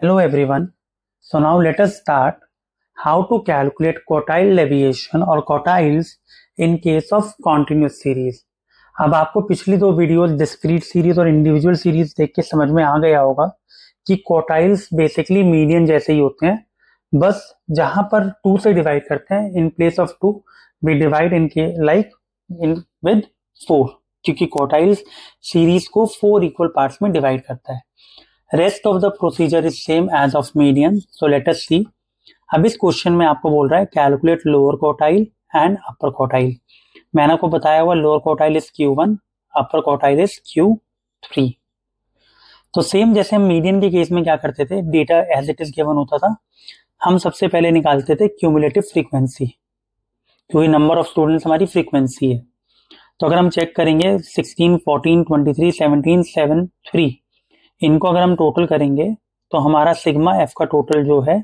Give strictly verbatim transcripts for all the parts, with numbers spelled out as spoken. Hello everyone. So now let us start how to calculate quartile deviation और quartiles in case of continuous series. अब आपको पिछली दो videos discrete series और individual series देख के समझ में आ गया होगा कि quartiles बेसिकली मीडियन जैसे ही होते हैं, बस जहां पर टू से डिवाइड करते हैं in place of two we divide इनके लाइक इन विद फोर, क्योंकि quartiles सीरीज को फोर इक्वल पार्ट्स में डिवाइड करता है. Rest of the procedure is same as of median. So let us see. अब इस क्वेश्चन में आपको बोल रहा है calculate lower quartile and upper quartile. मैंने आपको बताया हुआ lower quartile is Q one, upper quartile is Q three. तो सेम जैसे हम मीडियन के केस में क्या करते थे, data as it is given होता था, हम सबसे पहले निकालते थे क्यूमुलेटिव फ्रीक्वेंसी, क्योंकि नंबर ऑफ स्टूडेंट्स हमारी फ्रीक्वेंसी है. तो अगर हम चेक करेंगे sixteen, fourteen, twenty three, seventeen, seven, three, इनको अगर हम टोटल करेंगे तो हमारा सिग्मा एफ का टोटल जो है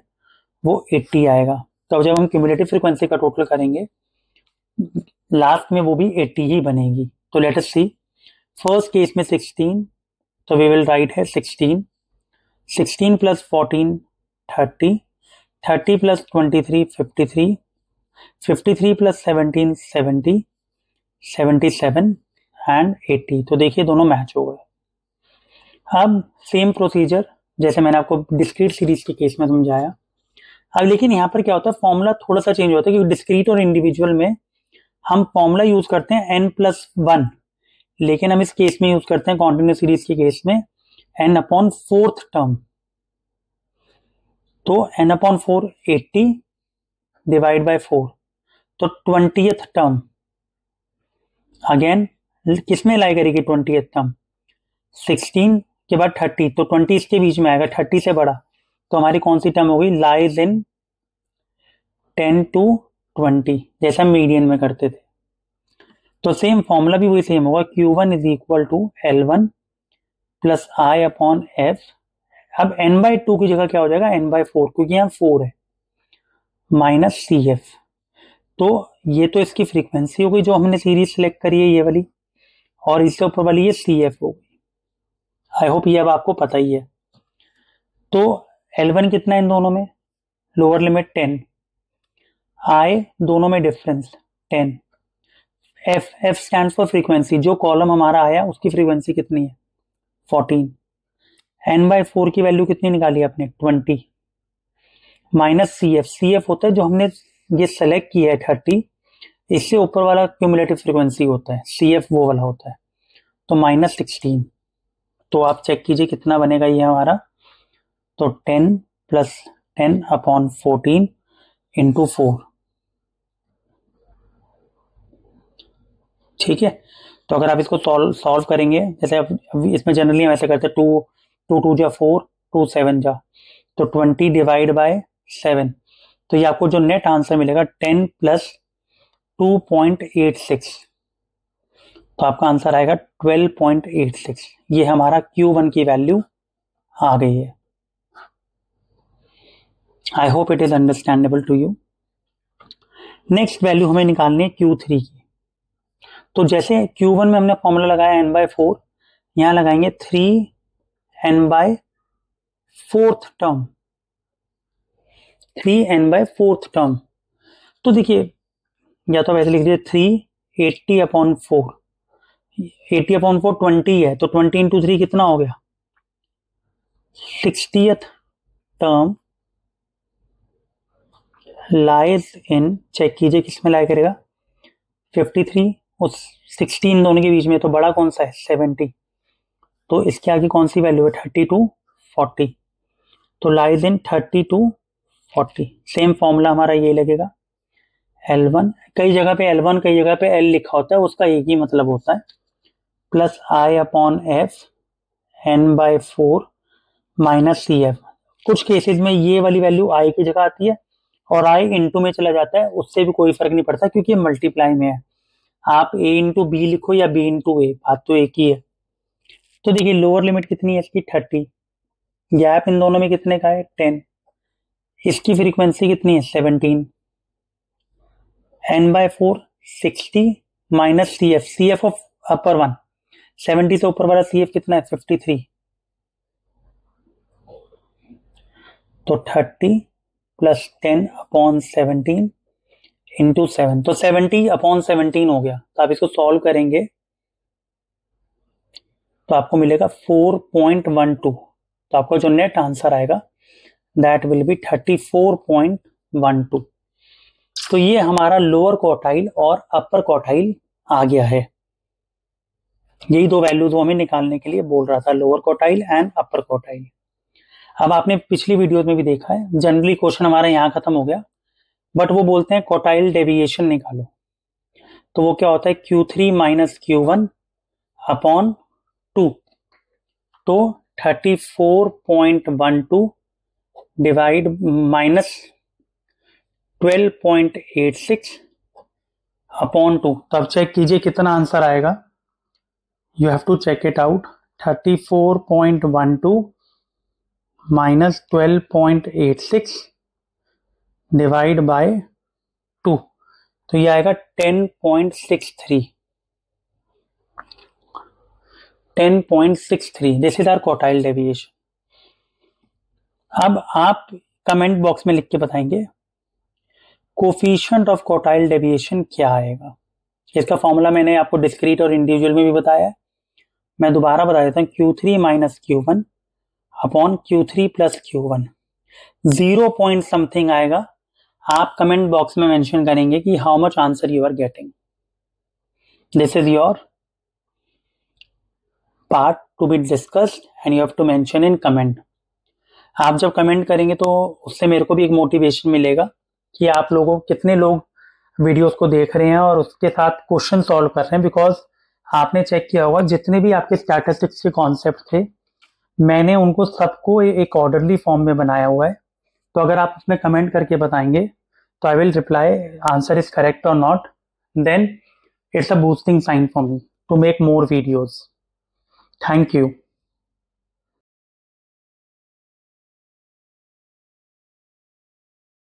वो अस्सी आएगा. तो जब हम क्यूमुलेटिव फ्रीक्वेंसी का टोटल करेंगे लास्ट में वो भी अस्सी ही बनेगी. तो let us see. First case में सिक्सटीन, तो वी विल राइट है sixteen, sixteen plus fourteen thirty, thirty plus twenty three fifty three, fifty three plus seventeen seventy, seventy seven and अस्सी. तो देखिए दोनों मैच हो गए. अब सेम प्रोसीजर जैसे मैंने आपको डिस्क्रीट सीरीज के केस में समझाया. अब लेकिन यहाँ पर क्या होता है, फॉर्मूला थोड़ा सा चेंज होता है, क्योंकि डिस्क्रीट और इंडिविजुअल में हम फॉर्मूला यूज करते हैं एन प्लस वन, लेकिन हम इस केस में यूज करते हैं कॉन्टिन्यूस सीरीज के केस में एन अपॉन फोर्थ टर्म. तो N upon four eighty divide by four, तो ट्वेंटियथ टर्म अगेन किसमें लाई करेगी, ट्वेंटियथ टर्म सिक्सटीन के बाद थर्टी, तो ट्वेंटी इसके बीच में आएगा, थर्टी से बड़ा. तो हमारी कौन सी टर्म होगी, lies in ten to twenty, जैसा मीडियन में करते थे. तो सेम फॉर्मूला भी वही सेम होगा, Q one is equal to L one plus I upon F. अब एन बाई टू की जगह क्या हो जाएगा, एन बाई फोर, क्योंकि यहाँ फोर है, माइनस सी एफ. तो ये तो इसकी फ्रीक्वेंसी हो गई जो हमने सीरीज सेलेक्ट करी है, ये वाली, और इससे ऊपर वाली ये सी एफ हो गई. आई होप ये अब आपको पता ही है. तो एल वन कितना है इन दोनों में, लोअर लिमिट टेन, आई दोनों में difference ten, F, F stands for frequency, जो कॉलम हमारा आया उसकी फ्रीक्वेंसी कितनी है, फोर्टीन. एन बाई फोर की वैल्यू कितनी निकाली आपने, twenty, minus C F. C F होता है जो हमने ये सेलेक्ट किया है थर्टी, इससे ऊपर वाला क्यूमुलेटिव फ्रीक्वेंसी होता है, सी एफ वो वाला होता है. तो माइनस सिक्सटीन. तो आप चेक कीजिए कितना बनेगा ये हमारा, तो ten plus ten upon fourteen into four. ठीक है. तो अगर आप इसको सॉल्व सॉल्व करेंगे, जैसे आप इसमें जनरली हम ऐसे करते हैं, टू टू टू जा फोर, टू सेवन जा, तो ट्वेंटी डिवाइड बाय सेवन. तो ये आपको जो नेट आंसर मिलेगा ten plus two point eight six, तो आपका आंसर आएगा ट्वेल्व पॉइंट एट सिक्स. ये हमारा क्यू वन की वैल्यू आ गई है. I hope it is understandable to you. Next value हमें निकालनी है क्यू थ्री की. तो जैसे क्यू वन में हमने फॉर्मूला लगाया एन बाय फोर, यहाँ लगाएंगे three N by fourth term, three N by fourth term. तो देखिए या तो वैसे लिख दीजिए three eighty upon four, eighty upon four twenty है, तो ट्वेंटी इंटू थ्री कितना हो गया, sixtieth term lies in, check कीजिए किसमें लाई करेगा, फिफ्टी थ्री और सिक्सटीन दोनों के बीच में, तो बड़ा कौन सा है, सेवेंटी. तो इसके आगे कौन सी वैल्यू है, थर्टी टू फोर्टी, तो lies in thirty to forty. Same formula हमारा ये लगेगा एल वन, कई जगह पे एल वन कई जगह पे एल लिखा होता है, उसका एक ही मतलब होता है, plus I upon F N by four minus C F. कुछ केसेस में ये वाली वैल्यू आई की जगह आती है और आई इंटू में चला जाता है, उससे भी कोई फर्क नहीं पड़ता क्योंकि मल्टीप्लाई में है. आप ए इंटू बी लिखो या बी इंटू ए, बात तो एक ही है. तो देखिए लोअर लिमिट कितनी है इसकी, थर्टी, गैप इन दोनों में कितने का है, टेन, इसकी फ्रीक्वेंसी कितनी है, seventeen, N by four sixty minus C F, C F of upper one seventy से ऊपर वाला, सी एफ कितना है, फिफ्टी थ्री. तो thirty plus ten upon seventeen into seven, तो सेवेंटी अपॉन सेवनटीन हो गया। तो आप इसको सॉल्व करेंगे तो आपको मिलेगा फोर पॉइंट वन टू। तो आपका जो नेट आंसर आएगा that will be thirty four point one two. तो ये हमारा लोअर क्वार्टाइल और अपर क्वार्टाइल आ गया है। यही दो वैल्यूज वो हमें निकालने के लिए बोल रहा था, lower quartile and upper quartile. अब आपने पिछली वीडियोज में भी देखा है, जनरली क्वेश्चन हमारा यहाँ खत्म हो गया, बट वो बोलते हैं क्वार्टाइल डेविएशन निकालो। तो वो क्या होता है, Q three minus Q one upon two. तो thirty four point one two divide minus twelve point eight six upon two. तो अब चेक कीजिए कितना आंसर आएगा, you have to check it out. Thirty four point one two minus twelve point eight six divide by two, तो ये आएगा ten point six three. Ten point six three this is our quartile deviation. अब आप comment box में लिख के बताएंगे coefficient of quartile deviation क्या आएगा। इसका फॉर्मूला मैंने आपको डिस्क्रीट और इंडिविजुअल में भी बताया है, मैं दोबारा बता देता हूँ। Q three minus Q one upon Q three plus Q one, zero point something आएगा। आप कमेंट बॉक्स में मेंशन करेंगे कि how much answer you are getting. This is your part to be discussed and you have to mention in comment. आप जब comment करेंगे तो उससे मेरे को भी एक मोटिवेशन मिलेगा कि आप लोगों कितने लोग वीडियोस को देख रहे हैं और उसके साथ क्वेश्चन सॉल्व कर रहे हैं। बिकॉज आपने चेक किया होगा जितने भी आपके स्टैटिस्टिक्स के कॉन्सेप्ट थे, मैंने उनको सबको एक ऑर्डरली फॉर्म में बनाया हुआ है। तो अगर आप उसमें कमेंट करके बताएंगे तो I will reply answer is correct और not, then it's a boosting sign for me to make more videos. Thank you.